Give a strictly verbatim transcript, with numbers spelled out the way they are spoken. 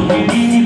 Body,